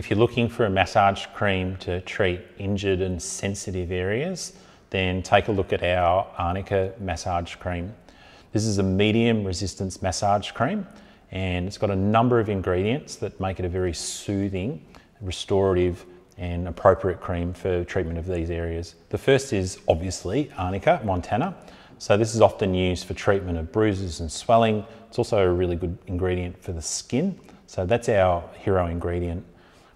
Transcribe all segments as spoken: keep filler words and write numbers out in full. If you're looking for a massage cream to treat injured and sensitive areas, then take a look at our Arnica massage cream. This is a medium resistance massage cream, and it's got a number of ingredients that make it a very soothing, restorative and appropriate cream for treatment of these areas. The first is obviously Arnica Montana. So this is often used for treatment of bruises and swelling. It's also a really good ingredient for the skin. So that's our hero ingredient.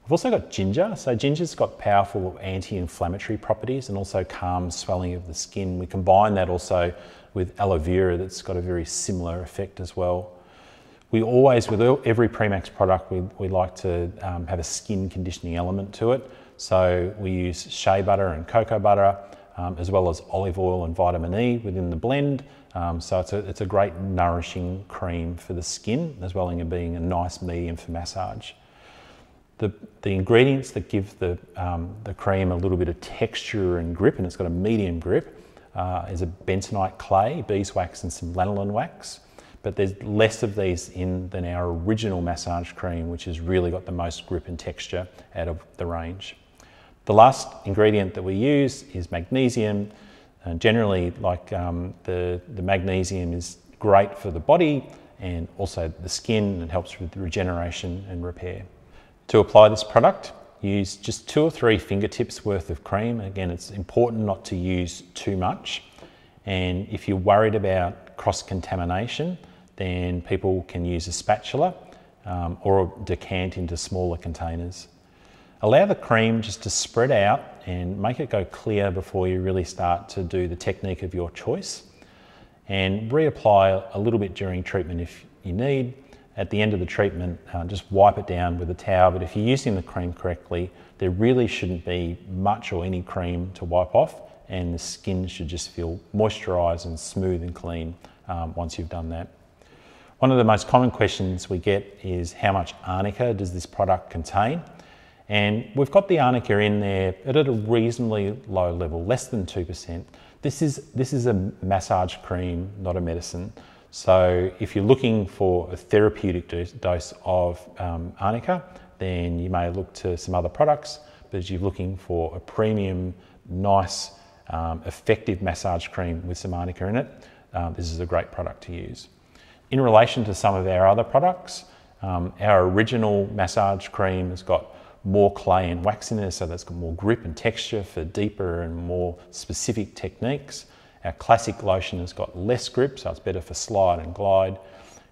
We've also got ginger. So ginger's got powerful anti-inflammatory properties and also calms swelling of the skin. We combine that also with aloe vera that's got a very similar effect as well. We always, with every Premax product, we, we like to um, have a skin conditioning element to it. So we use shea butter and cocoa butter, um, as well as olive oil and vitamin E within the blend. Um, so it's a, it's a great nourishing cream for the skin, as well as being a nice medium for massage. The, the ingredients that give the, um, the cream a little bit of texture and grip, and it's got a medium grip, uh, is a bentonite clay, beeswax and some lanolin wax. But there's less of these in than our original massage cream, which has really got the most grip and texture out of the range. The last ingredient that we use is magnesium. And generally, like um, the, the magnesium is great for the body and also the skin, and helps with regeneration and repair. To apply this product, use just two or three fingertips worth of cream. Again, it's important not to use too much. And if you're worried about cross-contamination, then people can use a spatula um, or decant into smaller containers. Allow the cream just to spread out and make it go clear before you really start to do the technique of your choice, and reapply a little bit during treatment if you need. At the end of the treatment, uh, just wipe it down with a towel, but if you're using the cream correctly, there really shouldn't be much or any cream to wipe off, and the skin should just feel moisturised and smooth and clean um, once you've done that. One of the most common questions we get is how much Arnica does this product contain? And we've got the Arnica in there at a reasonably low level, less than two percent. This is, this is a massage cream, not a medicine. So if you're looking for a therapeutic dose, dose of um, Arnica, then you may look to some other products, but if you're looking for a premium, nice, Um, effective massage cream with some Arnica in it, um, this is a great product to use. In relation to some of our other products, um, our original massage cream has got more clay and wax in there, so that's got more grip and texture for deeper and more specific techniques. Our classic lotion has got less grip, so it's better for slide and glide.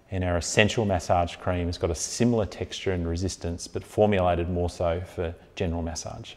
And our essential massage cream has got a similar texture and resistance, but formulated more so for general massage.